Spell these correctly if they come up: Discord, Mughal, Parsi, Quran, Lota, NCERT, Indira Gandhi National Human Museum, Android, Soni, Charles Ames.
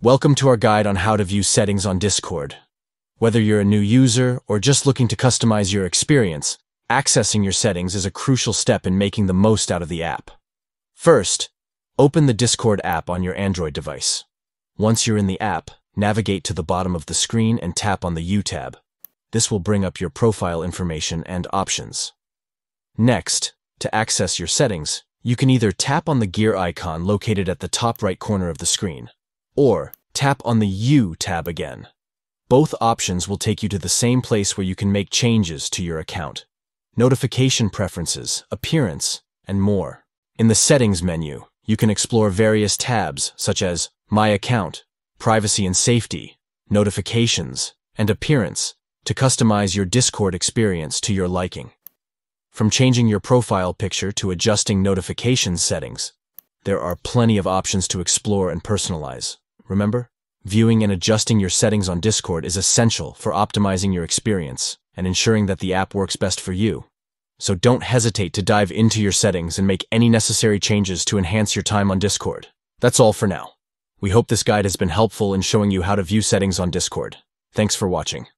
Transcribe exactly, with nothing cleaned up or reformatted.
Welcome to our guide on how to view settings on Discord. Whether you're a new user or just looking to customize your experience, accessing your settings is a crucial step in making the most out of the app. First, open the Discord app on your Android device. Once you're in the app, navigate to the bottom of the screen and tap on the U tab. This will bring up your profile information and options. Next, to access your settings, you can either tap on the gear icon located at the top right corner of the screen, or tap on the U tab again. Both options will take you to the same place where you can make changes to your account, notification preferences, appearance, and more. In the Settings menu, you can explore various tabs such as My Account, Privacy and Safety, Notifications, and Appearance to customize your Discord experience to your liking. From changing your profile picture to adjusting notification settings, there are plenty of options to explore and personalize. Remember, viewing and adjusting your settings on Discord is essential for optimizing your experience and ensuring that the app works best for you. So don't hesitate to dive into your settings and make any necessary changes to enhance your time on Discord. That's all for now. We hope this guide has been helpful in showing you how to view settings on Discord. Thanks for watching.